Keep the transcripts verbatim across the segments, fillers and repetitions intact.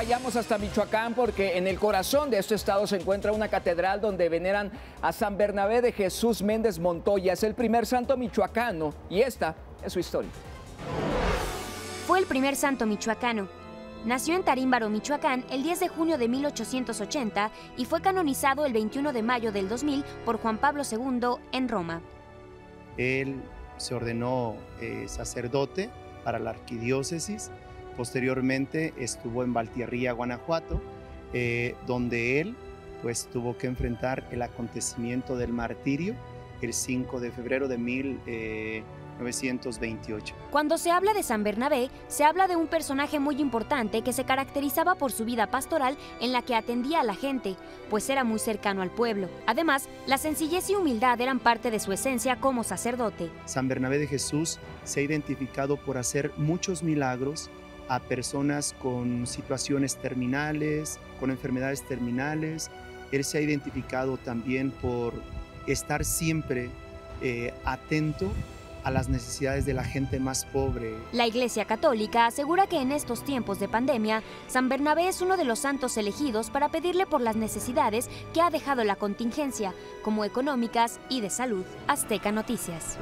vayamos hasta Michoacán porque en el corazón de este estado se encuentra una catedral donde veneran a San Bernabé de Jesús Méndez Montoya. Es el primer santo michoacano y esta es su historia. Fue el primer santo michoacano. Nació en Tarímbaro, Michoacán, el diez de junio de mil ochocientos ochenta y fue canonizado el veintiuno de mayo del dos mil por Juan Pablo segundo en Roma. Él se ordenó eh, sacerdote para la arquidiócesis. Posteriormente estuvo en Valtierría, Guanajuato, eh, donde él pues, tuvo que enfrentar el acontecimiento del martirio el cinco de febrero de mil novecientos veintiocho. Cuando se habla de San Bernabé, se habla de un personaje muy importante que se caracterizaba por su vida pastoral en la que atendía a la gente, pues era muy cercano al pueblo. Además, la sencillez y humildad eran parte de su esencia como sacerdote. San Bernabé de Jesús se ha identificado por hacer muchos milagros a personas con situaciones terminales, con enfermedades terminales. Él se ha identificado también por estar siempre eh, atento a las necesidades de la gente más pobre. La Iglesia Católica asegura que en estos tiempos de pandemia, San Bernabé es uno de los santos elegidos para pedirle por las necesidades que ha dejado la contingencia, como económicas y de salud. Azteca Noticias.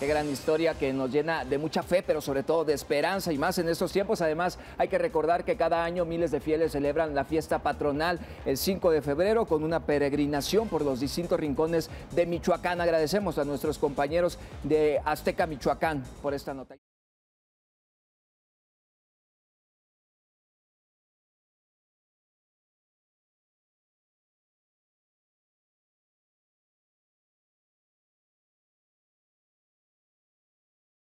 Qué gran historia que nos llena de mucha fe, pero sobre todo de esperanza y más en estos tiempos. Además, hay que recordar que cada año miles de fieles celebran la fiesta patronal el cinco de febrero con una peregrinación por los distintos rincones de Michoacán. Agradecemos a nuestros compañeros de Azteca Michoacán por esta nota.